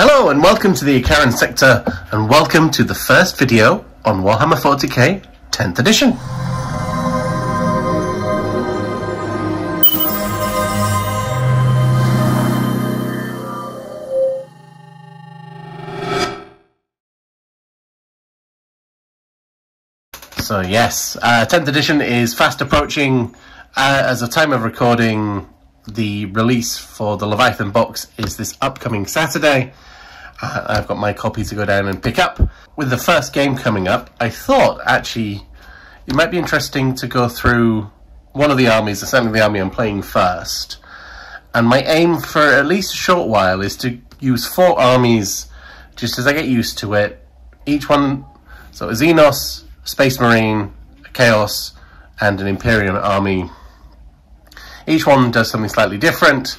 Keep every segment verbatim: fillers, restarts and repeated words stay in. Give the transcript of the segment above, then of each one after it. Hello and welcome to the Icaran Sector, and welcome to the first video on Warhammer forty K tenth edition. So yes, uh, tenth edition is fast approaching. Uh, as a time of recording, the release for the Leviathan Box is this upcoming Saturday. Uh, I've got my copy to go down and pick up. With the first game coming up, I thought actually it might be interesting to go through one of the armies, certainly the army I'm playing first. And my aim for at least a short while is to use four armies just as I get used to it. Each one, so a Xenos, Space Marine, a Chaos, and an Imperium army. Each one does something slightly different,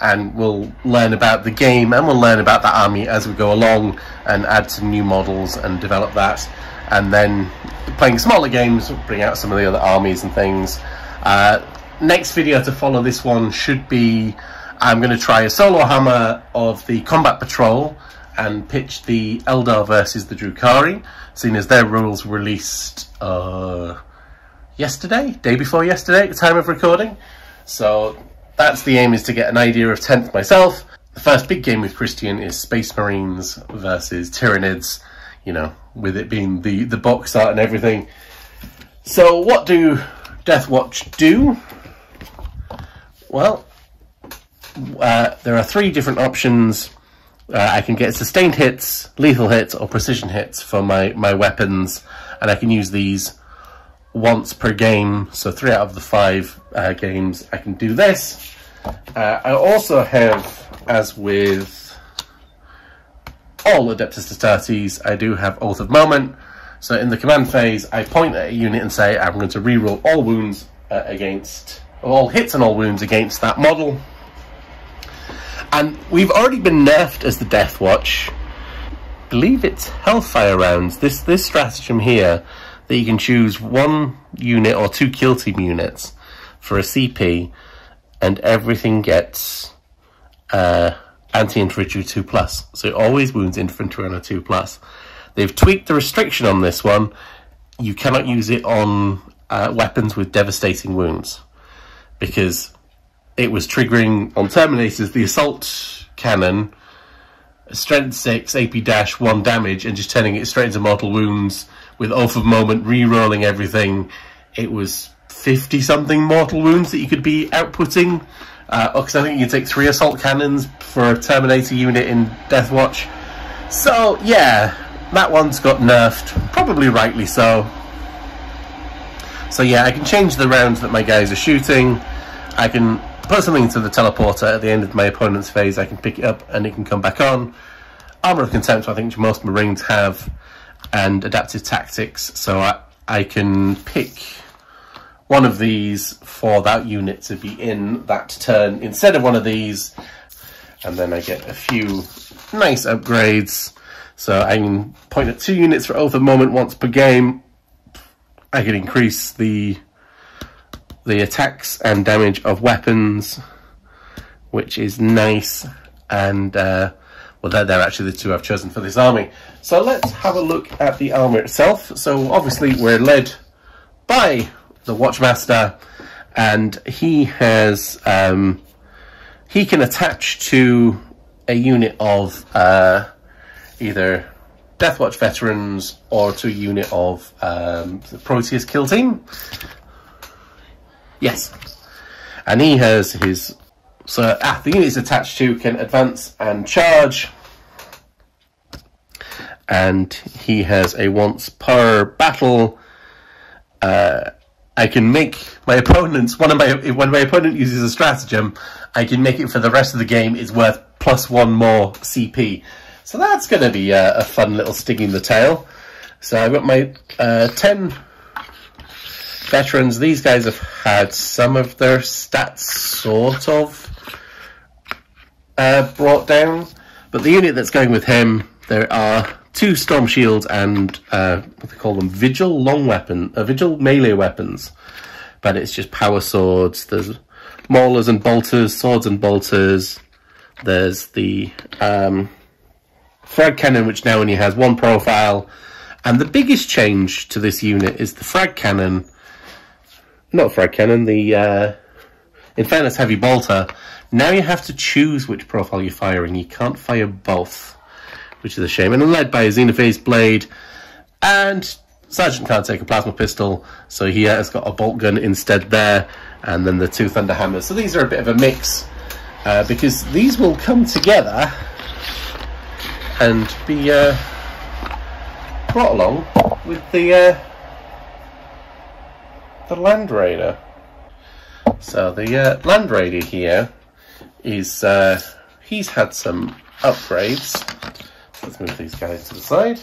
and we'll learn about the game and we'll learn about that army as we go along and add some new models and develop that. And then playing smaller games, we'll bring out some of the other armies and things. Uh, next video to follow this one should be, I'm going to try a solo hammer of the combat patrol and pitch the Eldar versus the Drukhari, seeing as their rules were released uh, yesterday, day before yesterday at the time of recording. So that's the aim, is to get an idea of tenth myself. The first big game with Christian is Space Marines versus Tyranids, you know, with it being the, the box art and everything. So what do Deathwatch do? Well, uh, there are three different options. Uh, I can get sustained hits, lethal hits, or precision hits for my, my weapons, and I can use these once per game, so three out of the five uh, games I can do this. Uh, I also have, as with all Adeptus Astartes, I do have Oath of Moment. So in the command phase, I point at a unit and say I'm going to reroll all wounds uh, against, or all hits and all wounds against that model. And we've already been nerfed as the Deathwatch. I believe it's Hellfire rounds. This this stratagem here, that you can choose one unit or two kill team units for a C P, and everything gets uh, anti infantry two plus. So it always wounds infantry on a two plus. They've tweaked the restriction on this one. You cannot use it on uh, weapons with devastating wounds, because it was triggering on Terminators the assault cannon, strength six, A P one damage, and just turning it straight into mortal wounds. With Oath of Moment re-rolling everything, it was fifty something mortal wounds that you could be outputting. Uh, because I think you take three assault cannons for a Terminator unit in Deathwatch. So yeah, that one's got nerfed, probably rightly so. So yeah, I can change the rounds that my guys are shooting. I can put something into the teleporter at the end of my opponent's phase. I can pick it up and it can come back on. Armor of contempt, I think most Marines have, and adaptive tactics, so I, I can pick one of these for that unit to be in that turn instead of one of these, and then I get a few nice upgrades. So I can point at two units for Oath of Moment once per game. I can increase the the attacks and damage of weapons, which is nice, and uh, well, they're, they're actually the two I've chosen for this army. So let's have a look at the armor itself. So obviously we're led by the Watchmaster, and he has um, he can attach to a unit of uh, either Deathwatch veterans or to a unit of um, the Fortis kill team. Yes, and he has his. So ah, the units attached to can advance and charge. And he has a once per battle. Uh, I can make my opponents, one of my, when my opponent uses a stratagem, I can make it for the rest of the game. It's worth plus one more C P. So that's going to be a, a fun little sting in the tail. So I've got my uh, ten veterans. These guys have had some of their stats sort of Uh, brought down, but the unit that's going with him, there are two storm shields and uh, what they call them, vigil long weapon, uh, vigil melee weapons, but it's just power swords. There's maulers and bolters, swords and bolters. There's the um, Frag Cannon, which now only has one profile. And the biggest change to this unit is the Frag Cannon, not Frag Cannon, the uh, Infernus Heavy Bolter. Now you have to choose which profile you're firing. You can't fire both, which is a shame. And led by a Xenophase Blade, and Sergeant can't take a plasma pistol, so he has got a bolt gun instead there, and then the two Thunder Hammers. So these are a bit of a mix, uh, because these will come together and be uh, brought along with the uh, the Land Raider. So the uh, Land Raider here is uh, he's had some upgrades. Let's move these guys to the side.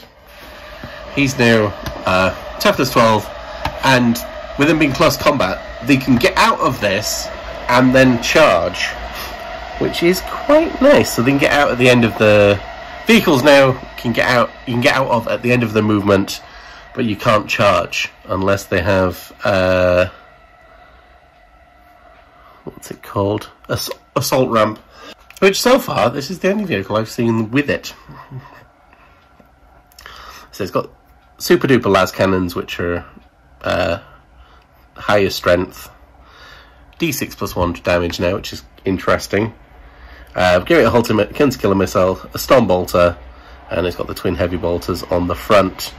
He's now uh, toughness twelve, and with them being close combat, they can get out of this and then charge, which is quite nice. So they can get out at the end of the vehicles now. Can get out. You can get out of at the end of the movement, but you can't charge unless they have uh, what's it called? Ass assault ramp. Which so far, this is the only vehicle I've seen with it. So it's got super duper las cannons, which are uh, higher strength, d six plus one damage now, which is interesting. Uh, give it a ultimate, Kin's killer missile, a storm bolter, and it's got the twin heavy bolters on the front,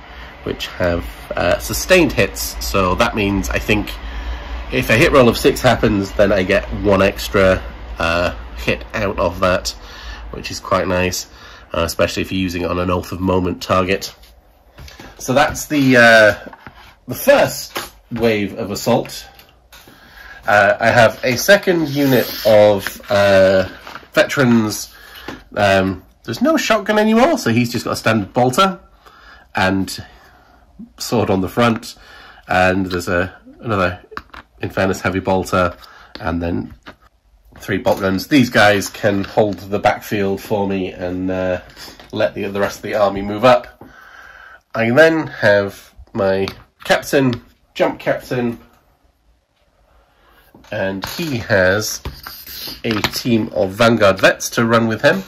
which have uh, sustained hits. So that means I think if a hit roll of six happens, then I get one extra uh, hit out of that, which is quite nice, uh, especially if you're using it on an Oath of Moment target. So that's the uh, the first wave of assault. Uh, I have a second unit of uh, veterans. Um, there's no shotgun anymore, so he's just got a standard bolter and sword on the front. And there's a another Infernus heavy bolter, and then three bolt guns. These guys can hold the backfield for me and uh, let the, the rest of the army move up. I then have my captain, jump captain, and he has a team of Vanguard vets to run with him.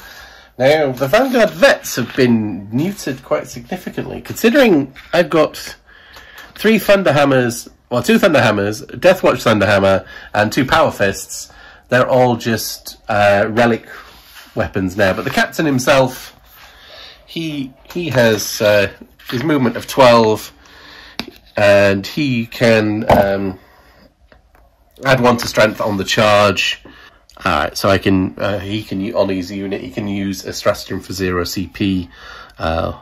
Now, the Vanguard vets have been neutered quite significantly, considering I've got three Thunder Hammers, well, two Thunder Hammers, Deathwatch Thunder Hammer, and two Power Fists. They're all just uh, relic weapons now. But the captain himself, he he has uh, his movement of twelve, and he can um, add one to strength on the charge. Alright, so I can uh, he can on his unit he can use a stratagem for zero C P uh,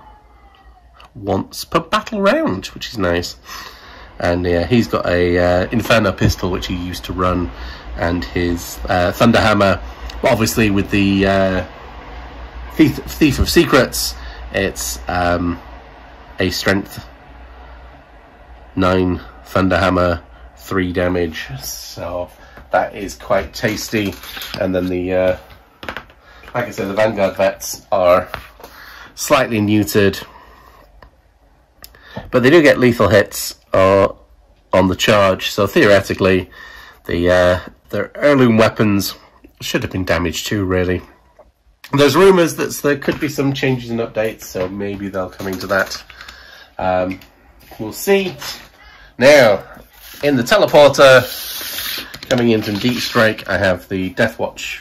once per battle round, which is nice. And yeah, he's got a uh, Inferno pistol, which he used to run, and his uh, Thunder Hammer. Well, obviously, with the uh, Thief, Thief of Secrets, it's um, a strength nine Thunder Hammer, three damage. So that is quite tasty. And then the, uh, like I said, the Vanguard vets are slightly neutered, but they do get lethal hits or on the charge, so theoretically the uh, their heirloom weapons should have been damaged too, really. There's rumours that there could be some changes and updates, so maybe they'll come into that. Um, we'll see. Now, in the teleporter, coming in from Deep Strike, I have the Deathwatch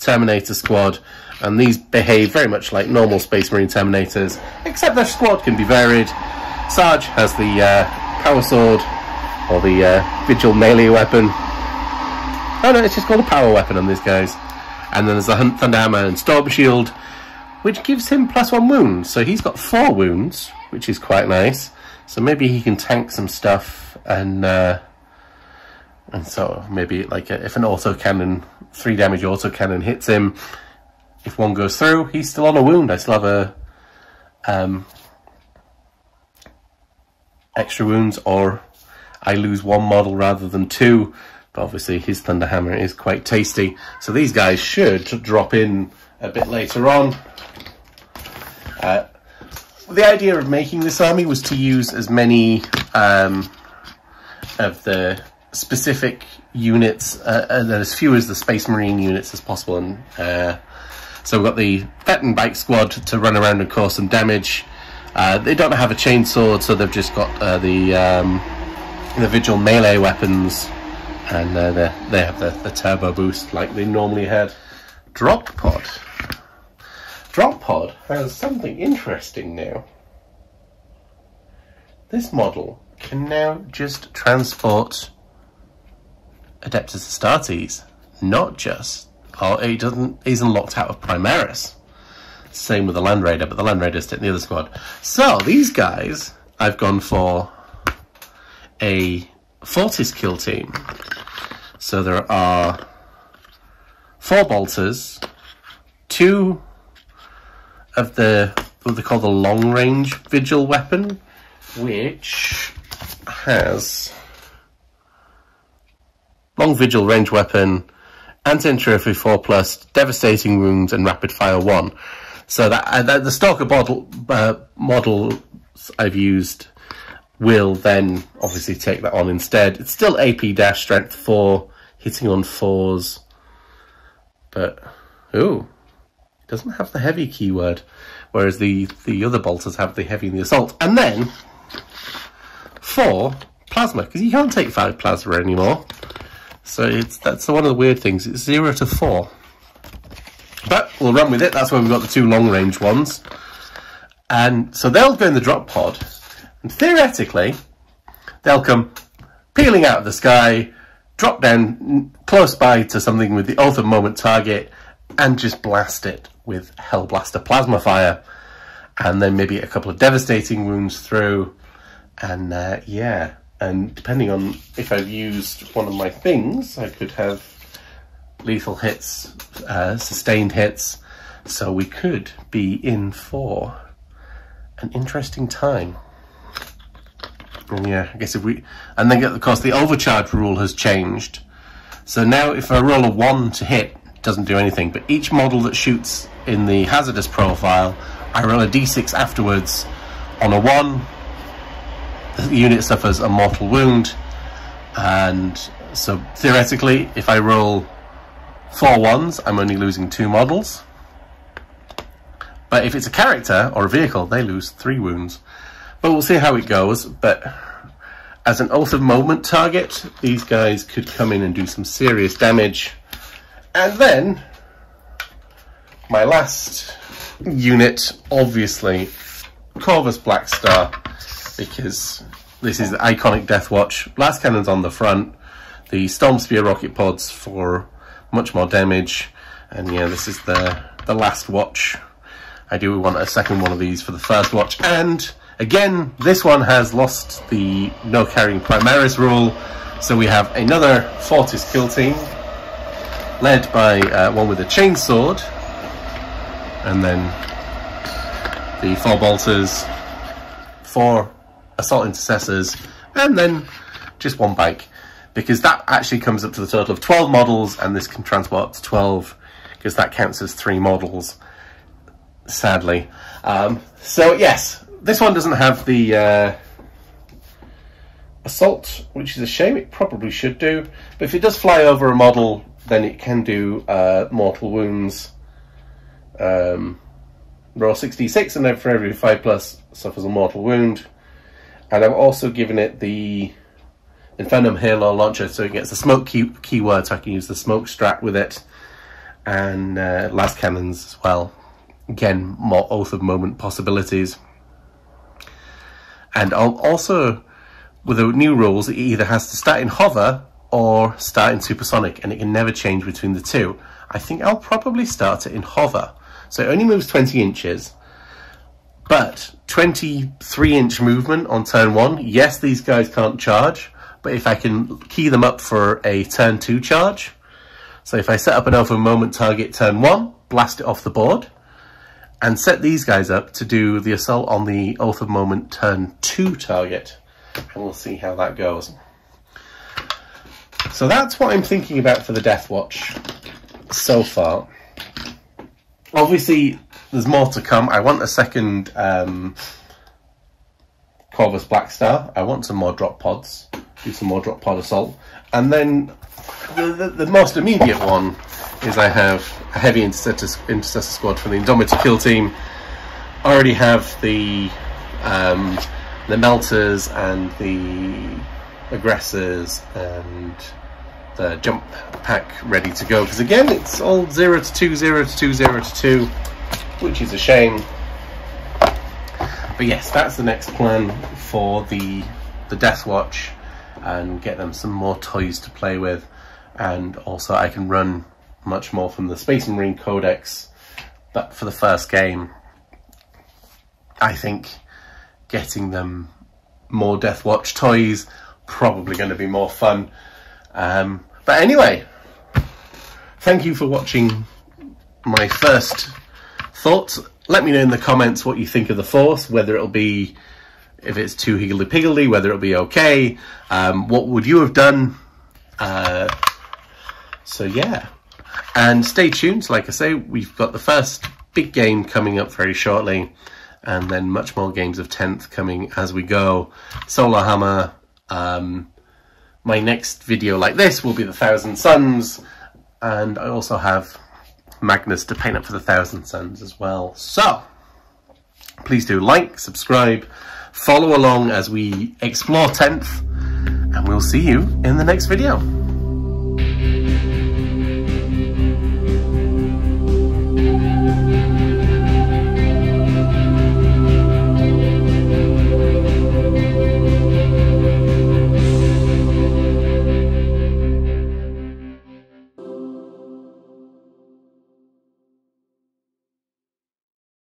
Terminator squad, and these behave very much like normal Space Marine Terminators, except their squad can be varied. Sarge has the uh, power sword, or the uh, vigil melee weapon. Oh no, it's just called a power weapon on these guys. And then there's the Thunder Hammer and Storm Shield, which gives him plus one wound. So he's got four wounds, which is quite nice. So maybe he can tank some stuff, and uh, and so maybe like a, if an autocannon, three damage autocannon hits him, if one goes through, he's still on a wound. I still have a um, extra wounds, or I lose one model rather than two. But obviously his Thunder Hammer is quite tasty, so these guys should drop in a bit later on. Uh, the idea of making this army was to use as many um, of the specific units uh, and as few as the Space Marine units as possible, and uh, So we've got the Veteran Bike Squad to run around and cause some damage. Uh, they don't have a chainsword, so they've just got uh, the um, individual melee weapons, and uh, they have the, the turbo boost like they normally had. Drop Pod. Drop Pod has something interesting now. This model can now just transport Adeptus Astartes, not just, or it doesn't, isn't locked out of Primaris. Same with the Land Raider, but the Land Raider's taking the other squad. So these guys, I've gone for a Fortis kill team. So there are four Bolters, two of the, what they call the long range vigil weapon, which has long vigil range weapon, anti infantry four plus, devastating wounds, and rapid fire one. So that, uh, that the stalker model uh, models I've used will then obviously take that on instead. It's still A P dash strength four, hitting on fours, but ooh, it doesn't have the heavy keyword, whereas the the other Bolters have the heavy and the assault. And then four plasma, because you can't take five plasma anymore. So it's that's one of the weird things. It's zero to four. But we'll run with it. That's why we've got the two long-range ones. And so they'll go in the drop pod. And theoretically, they'll come peeling out of the sky, drop down close by to something with the Oath of Moment target, and just blast it with Hellblaster plasma fire. And then maybe a couple of devastating wounds through. And, uh, yeah. And depending on if I've used one of my things, I could have lethal hits, uh, sustained hits. So we could be in for an interesting time. And yeah, I guess if we... And then, of course, the overcharge rule has changed. So now if I roll a one to hit, it doesn't do anything. But each model that shoots in the hazardous profile, I roll a d six afterwards. On a one... the unit suffers a mortal wound, and so theoretically, if I roll four ones, I'm only losing two models. But if it's a character or a vehicle, they lose three wounds. But we'll see how it goes. But as an Oath of Moment target, these guys could come in and do some serious damage. And then, my last unit, obviously, Corvus Blackstar. Because this is the iconic Deathwatch. Blast cannons on the front, the Storm Spear rocket pods for much more damage, and yeah, this is the, the last watch. I do want a second one of these for the first watch, and again, this one has lost the no carrying Primaris rule, so we have another Fortis kill team, led by uh, one with a chainsword, and then the four Bolters, four assault intercessors, and then just one bike, because that actually comes up to the total of twelve models, and this can transport up to twelve because that counts as three models, sadly. Um, so yes, this one doesn't have the uh, assault, which is a shame. It probably should do, but if it does fly over a model, then it can do uh, mortal wounds. um, roll six d six, and then for every five plus suffers a mortal wound. And I've also given it the Infernum Halo launcher, so it gets the smoke key keyword, so I can use the smoke strat with it. And uh, last cannons as well. Again, more Oath of Moment possibilities. And I'll also, with the new rules, it either has to start in hover or start in supersonic, and it can never change between the two. I think I'll probably start it in hover. So it only moves twenty inches. But twenty-three inch movement on turn one. Yes, these guys can't charge, but if I can key them up for a turn two charge. So if I set up an Oath of Moment target turn one, blast it off the board, and set these guys up to do the assault on the Oath of Moment turn two target. And we'll see how that goes. So that's what I'm thinking about for the Deathwatch so far. Obviously, there's more to come. I want a second um, Corvus Blackstar. I want some more drop pods. Do some more drop pod assault. And then The, the, the most immediate one is I have a heavy intercessor, intercessor squad from the Indomitor kill team. I already have the um, the melters and the aggressors and the jump pack ready to go, because again it's all zero to two, zero to two, zero to two, which is a shame. But yes, that's the next plan for the the Deathwatch, and get them some more toys to play with. And also I can run much more from the Space Marine Codex, but for the first game, I think getting them more Deathwatch toys probably going to be more fun. Um, but anyway, thank you for watching my first thoughts. Let me know in the comments what you think of the Force, whether it'll be, if it's too higgledy-piggledy, whether it'll be okay. Um, what would you have done? Uh, so yeah, and stay tuned. Like I say, we've got the first big game coming up very shortly, and then much more games of tenth coming as we go. Solar Hammer. Um, my next video like this will be the Thousand Suns, and I also have Magnus to paint up for the Thousand Suns as well. So please do like, subscribe, follow along as we explore tenth, and we'll see you in the next video.